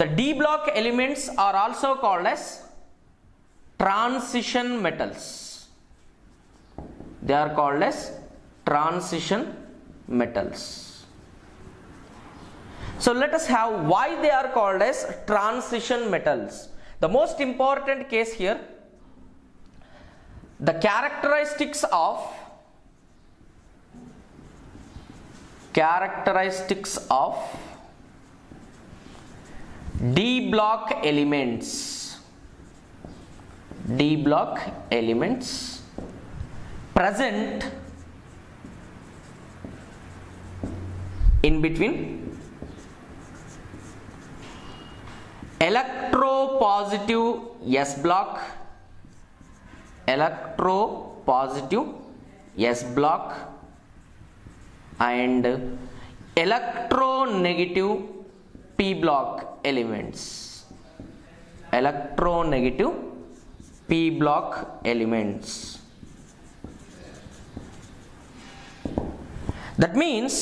The D block elements are also called as transition metals. They are called as transition metals. So let us have why they are called as transition metals. The most important case here, the characteristics of D block elements present in between electropositive S block and electronegative P block elements. That means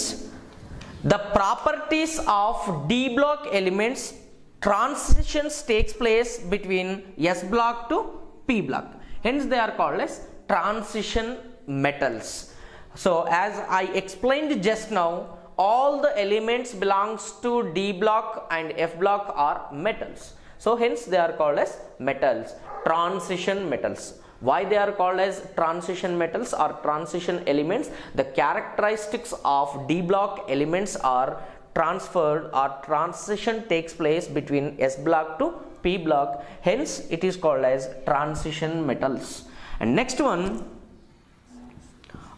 the properties of D block elements, transitions takes place between S block to P block. Hence they are called as transition metals. So as I explained just now, all the elements belongs to D block and F block are metals. So hence they are called as metals, transition metals. Why they are called as transition metals or transition elements? The characteristics of D block elements are transferred or transition takes place between S block to P block. Hence it is called as transition metals. And next one,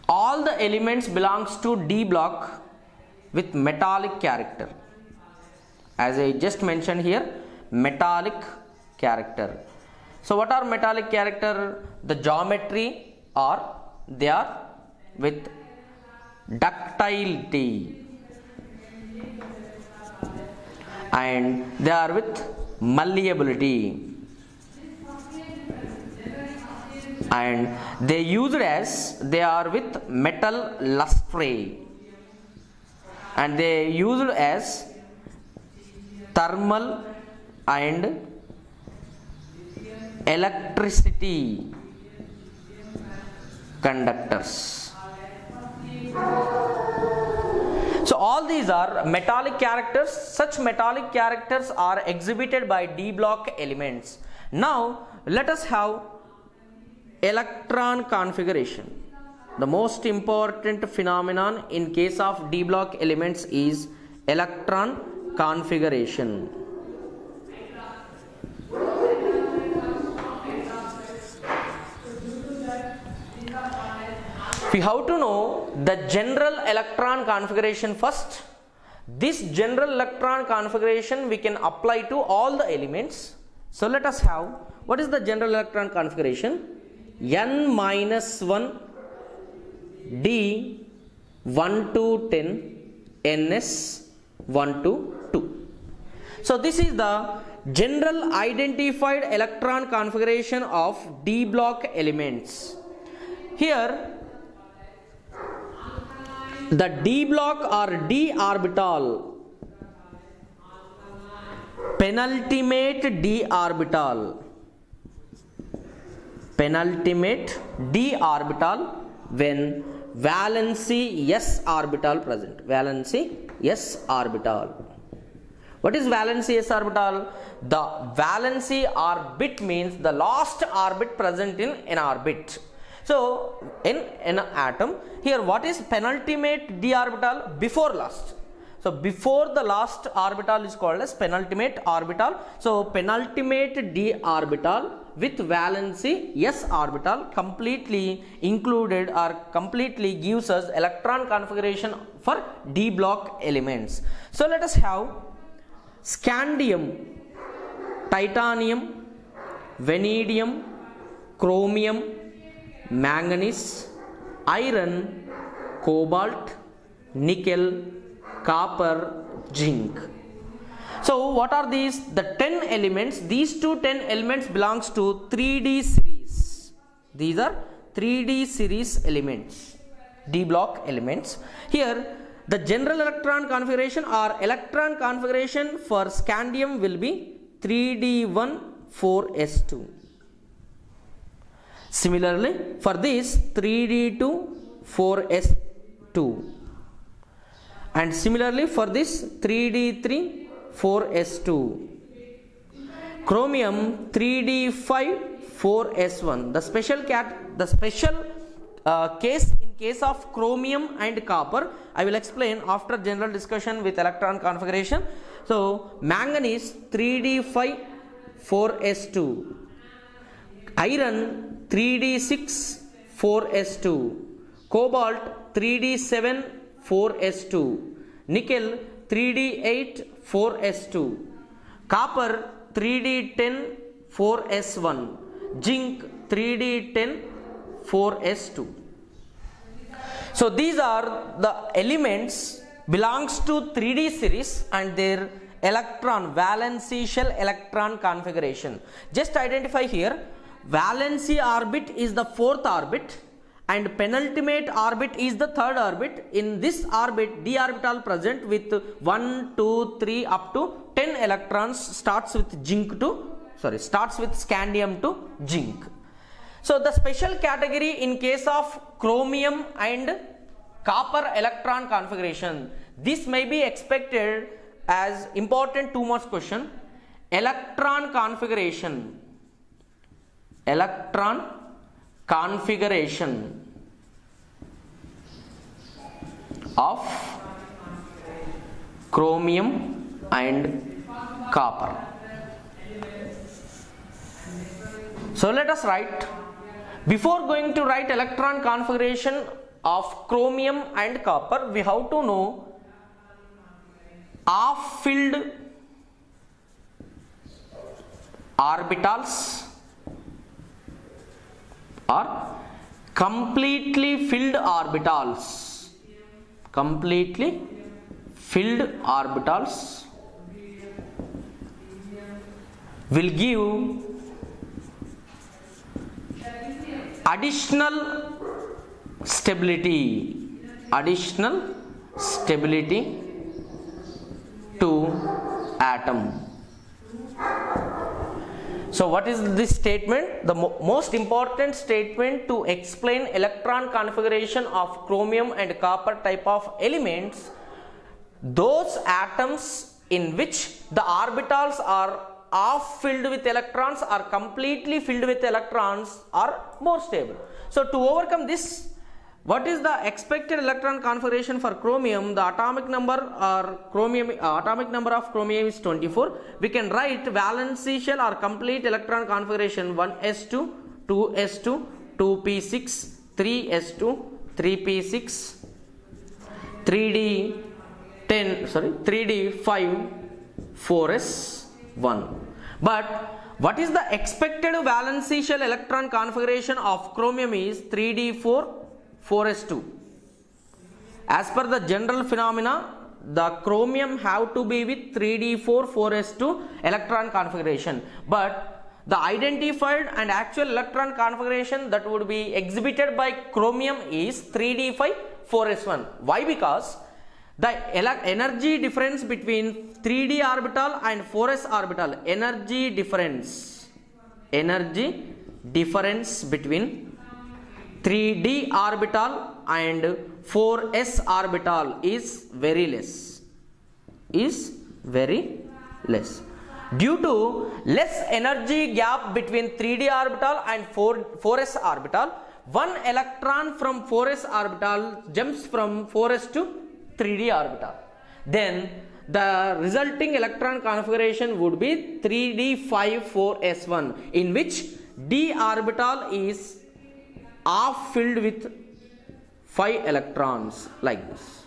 all the elements belongs to D block with metallic character. As I just mentioned here, metallic character. So what are metallic character? The geometry or they are with ductility and they are with malleability and they used as they are with metal lustre and they used as thermal and electricity conductors. So all these are metallic characters. Such metallic characters are exhibited by D block elements. Now let us have electron configuration. The most important phenomenon in case of D block elements is electron configuration. We have to know the general electron configuration first. This general electron configuration we can apply to all the elements. So let us have, what is the general electron configuration? N-1 D 1 to 10 NS 1 to 2. So this is the general identified electron configuration of D block elements. Here the D block or D orbital, penultimate D orbital, when valency s orbital present, What is valency s orbital? The valency orbit means the last orbit present in an orbit. So in an atom, here what is penultimate d orbital? Before last. So before the last orbital is called as penultimate orbital. So penultimate d orbital with valency s orbital completely included or completely gives us electron configuration for D block elements. So let us have scandium, titanium, vanadium, chromium, manganese, iron, cobalt, nickel, copper, zinc. So what are these? The 10 elements, these two 10 elements belongs to 3D series. These are 3D series elements, D block elements. Here the general electron configuration or electron configuration for scandium will be 3d1 4s2. Similarly, for this 3d2 4s2, and similarly for this 3d3 4s2, chromium 3d5 4s1. The special case in case of chromium and copper I will explain after general discussion with electron configuration. So manganese 3d5 4s2, iron 3d6 4s2, cobalt 3d7 4s2, nickel 3d8 4s2, copper 3d10 4s1, zinc 3d10 4s2. So these are the elements belongs to 3D series and their electron valency shell electron configuration. Just identify here, valency orbit is the fourth orbit and penultimate orbit is the third orbit. In this orbit, d orbital present with 1, 2, 3 up to 10 electrons, starts with scandium to zinc. So the special category in case of chromium and copper electron configuration, this may be expected as important 2 marks question. Electron configuration of chromium and copper. So let us write. Before going to write electron configuration of chromium and copper, we have to know half-filled orbitals or completely filled orbitals will give additional stability to atom. So what is this statement? The most important statement to explain electron configuration of chromium and copper type of elements, those atoms in which the orbitals are half filled with electrons or completely filled with electrons are more stable. So to overcome this, what is the expected electron configuration for chromium? The atomic number of chromium is 24. We can write valency shell or complete electron configuration 1s2, 2s2, 2p6, 3s2, 3p6, 3d5 4s1. But what is the expected valency shell electron configuration of chromium is 3d4 4s2. As per the general phenomena, the chromium have to be with 3d4 4s2 electron configuration, but the identified and actual electron configuration that would be exhibited by chromium is 3d5 4s1. Why? Because the energy difference between 3d orbital and 4s orbital, energy difference between 3d orbital and 4s orbital is very less. Due to less energy gap between 3d orbital and 4s orbital, one electron from 4s orbital jumps from 4s to 3d orbital. Then the resulting electron configuration would be 3d5 4s1, in which d orbital is half filled with 5 electrons, like this.